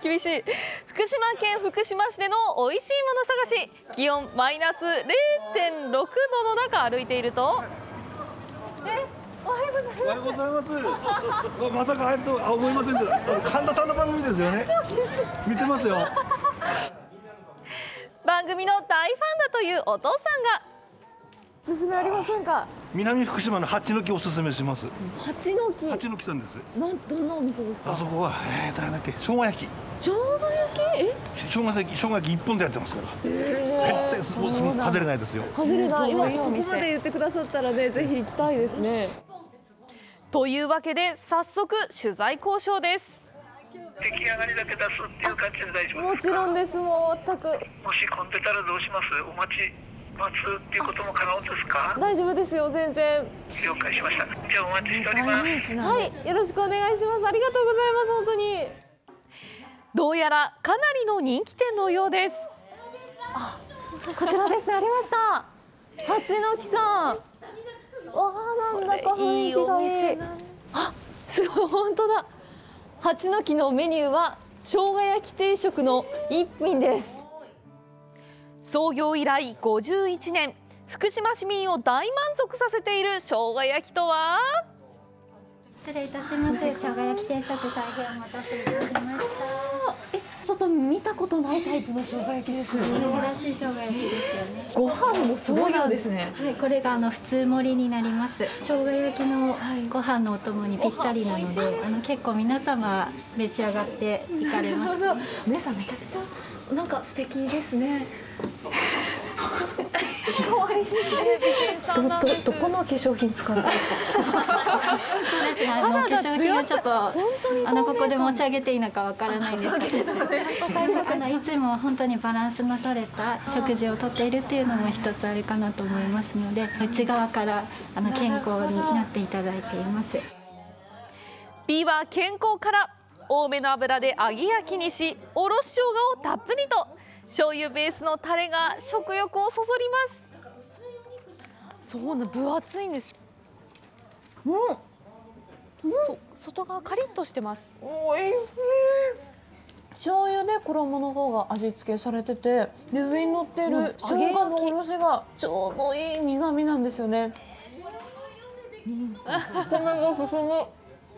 厳しい。福島県福島市での美味しいもの探し。気温マイナス 0.6 度の中歩いていると。おはようございます。まさか思いませんでした。神田さんの番組ですよね。見てますよ。番組の大ファンだというお父さんが。おすすめありませんか。南福島の蜂の木おすすめします。蜂の木。蜂の木さんです。どんなお店ですか。あそこは、なんだっけ、生姜焼き。生姜焼き。生姜焼き1本でやってますから。絶対、外れないですよ。外れない。今、ここまで言ってくださったらね、ぜひ行きたいですね。というわけで、早速取材交渉です。出来上がりだけ出すっていう感じで大丈夫ですか。もちろんです。もう全く。もし混んでたらどうします。お待ち。待つっていうことも可能ですか。大丈夫ですよ、全然。了解しました。じゃあお待ちしております。はい、よろしくお願いします。ありがとうございます。本当に。どうやらかなりの人気店のようです。あ、こちらですね。ありました。八の木さん。わあ、なんだか雰囲気がいい。あ、すごい、本当だ。八の木のメニューは生姜焼き定食の一品です。創業以来51年、福島市民を大満足させている生姜焼きとは。失礼いたします。生姜焼き定食、大変お待たせいたしました。ちょっと見たことないタイプの生姜焼きですよね。珍しい生姜焼きですよね。ご飯もすごい量ですね。はい、これが普通盛りになります。生姜焼きのご飯のお供にぴったりなので、結構皆様召し上がっていかれます。皆さんめちゃくちゃなんか素敵ですね。どこの化粧品使ってますか。そうですね、化粧品はちょっとここで申し上げていいのかわからないんですけれど、いつも本当にバランスの取れた食事をとっているっていうのも一つあるかなと思いますので、内側から健康になっていただいています。美は健康から。多めの油で揚げ焼きにし、おろし生姜をたっぷりと。醤油ベースのタレが食欲をそそります。そうな、分厚いんです。外側カリッとしてます。おいしい。醤油で衣の方が味付けされてて、で上に乗ってる生姜のおろしがちょうどいい苦味なんですよね。魚が進む。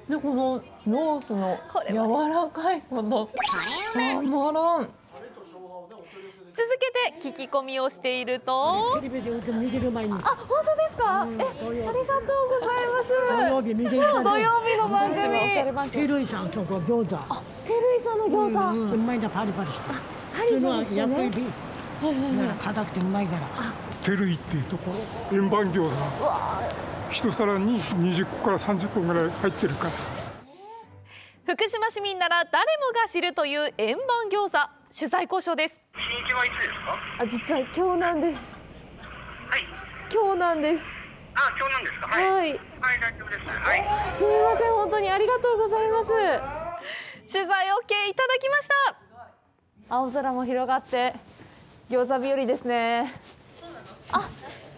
でこのロースの柔らかいこと。たまらん。続けて聞き込みをしていると。テレビで見てる前に。あ、本当ですか。ありがとうございます。そう、土曜日の番組。テルイさんとこ餃子。あ、テルイさんの餃子。うまいんだ、パリパリして。パリパリしてね。硬くてうまいから。テルイっていうところ、円盤餃子。一皿に20個から30個ぐらい入ってるから。福島市民なら誰もが知るという円盤餃子、取材交渉です。日にちはいつですか？あ、実は今日なんです。はい。今日なんです。あ、今日なんですか。はい。はい、大丈夫です。はい。すみません、本当にありがとうございます。取材 OK いただきました。青空も広がって餃子日和ですね。あ、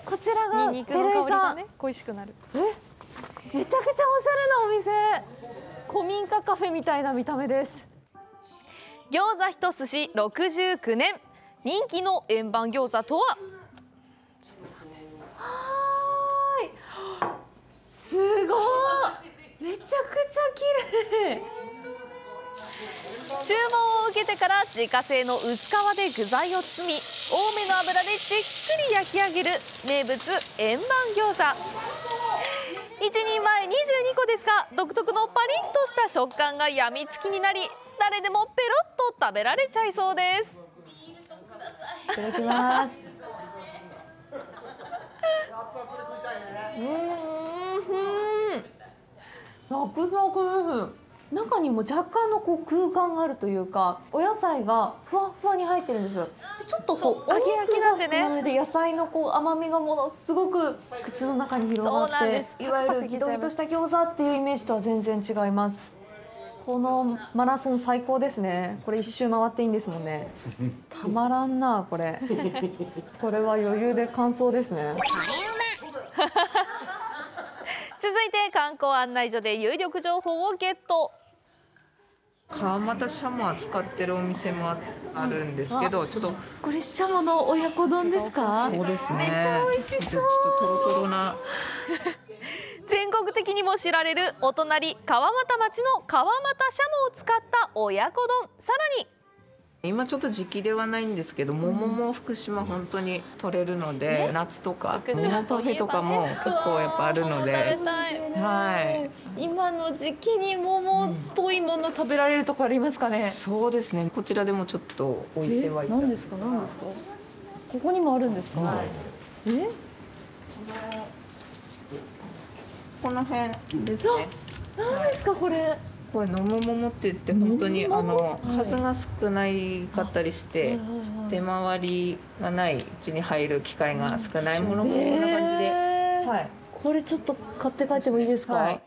こちらが照井さん。恋しくなる。めちゃくちゃおしゃれなお店。古民家カフェみたいな見た目です。餃子一筋69年、人気の円盤餃子とは。はい、すごい、めちゃくちゃ綺麗。注文を受けてから自家製の薄皮で具材を包み、多めの油でじっくり焼き上げる名物円盤餃子。1人前22個ですが、独特のパリッとした食感がやみつきになり、誰でもペロッと食べられちゃいそうです。いただきます。サクサク。中にも若干の空間があるというか、お野菜がふわふわに入ってるんです。でちょっとお肉が少なめで、野菜の甘みがものすごく口の中に広がって、いわゆるギトギトした餃子っていうイメージとは全然違います。このマラソン最高ですね。これ一周回っていいんですもんね。たまらんなこれ。これは余裕で完走ですね。続いて観光案内所で有力情報をゲット。川俣シャモ扱ってるお店もあるんですけど、ちょっとこれシャモの親子丼ですか？そうですね。めっちゃ美味しそう。ちょっとトロトロな。全国的にも知られるお隣川俣町の川俣シャモを使った親子丼。さらに今ちょっと時期ではないんですけど、桃も福島本当に取れるので、夏とか桃パフェとかも結構やっぱあるので、はい、今の時期に桃っぽいもの食べられるとこありますかね？そうですね。こちらでもちょっと置いてはいた。何ですか？何ですか？ここにもあるんですか？はい、この辺ですね。何ですかこれ？これ野茂桃って言って本当に数が少ないかったりして出回りがないうちに入る機会が少ないものもこんな感じで、はい、これちょっと買って帰ってもいいですか？はい、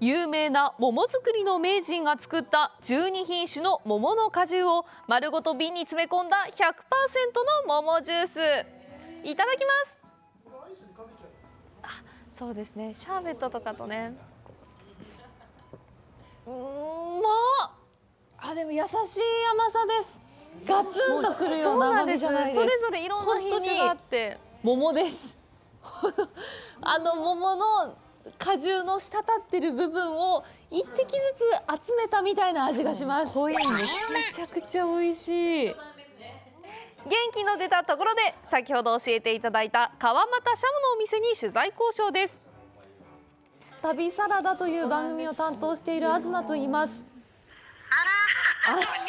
有名な桃作りの名人が作った12品種の桃の果汁を丸ごと瓶に詰め込んだ 100% の桃ジュースいただきます。そうですね、シャーベットとかとね。でも優しい甘さです。ガツンとくるような甘みじゃないです。それぞれいろんな品種があって、桃です。桃の果汁の滴ってる部分を一滴ずつ集めたみたいな味がします。濃いんです。めちゃくちゃ美味しい。元気の出たところで、先ほど教えていただいた川俣シャモのお店に取材交渉です。旅サラダという番組を担当している東と言います。あら、こんにちは。はい、あ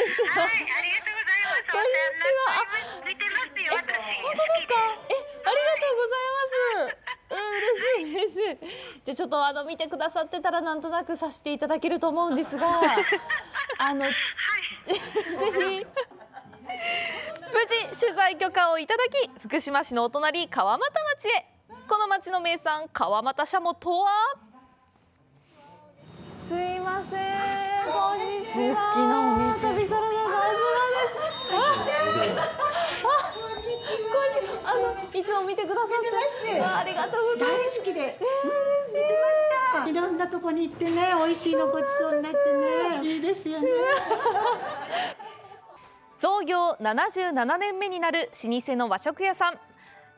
りがとうございます。こんにちは。見てますよ、私。本当ですか？ありがとうございます。嬉しいです。じゃあちょっと見てくださってたらなんとなくさせていただけると思うんですが、はい、ぜひ。無事取材許可をいただき、福島市のお隣川俣町へ。この町の名産川俣シャモとは。すいません、こんにちは。旅サラダの東です。いつも見てくださってます。ありがとうございます。大好きで見てました。いろんなとこに行ってね、美味しいのごちそうになってね、いいですよね。創業77年目になる老舗の和食屋さん。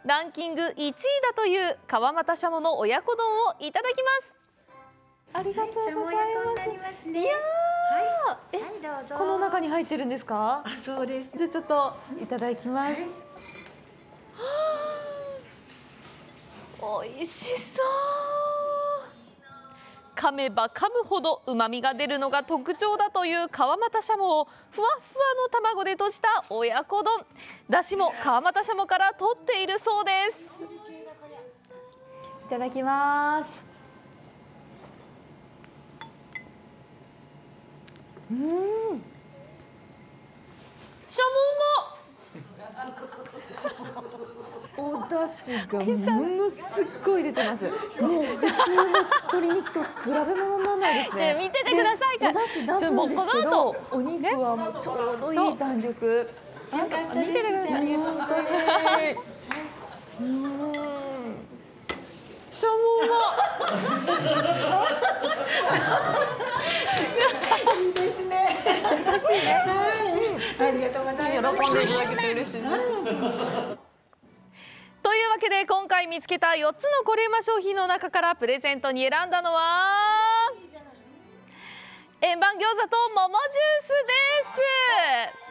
ランキング1位だという川俣シャモの親子丼をいただきます。ありがとうございます。いやー、この中に入ってるんですか？あ、そうです。じゃあちょっといただきます。美味しそう。噛めば噛むほど旨味が出るのが特徴だという川俣シャモをふわふわの卵でとした親子丼。出汁も川俣シャモから取っているそうです。いただきます。シャモうま。お出汁がものすっごい出てます。もう普通の鶏肉と比べ物にならないですね。見ててください。お出汁出すんですけど、お肉はもうちょうどいい弾力。なんか見ててください。本当に。シャモうま。いいですね。優しいね。ありがとうございます。喜んでいただけて嬉しいです。というわけで今回見つけた4つのコレうま商品の中からプレゼントに選んだのは円盤餃子と桃ジュースです。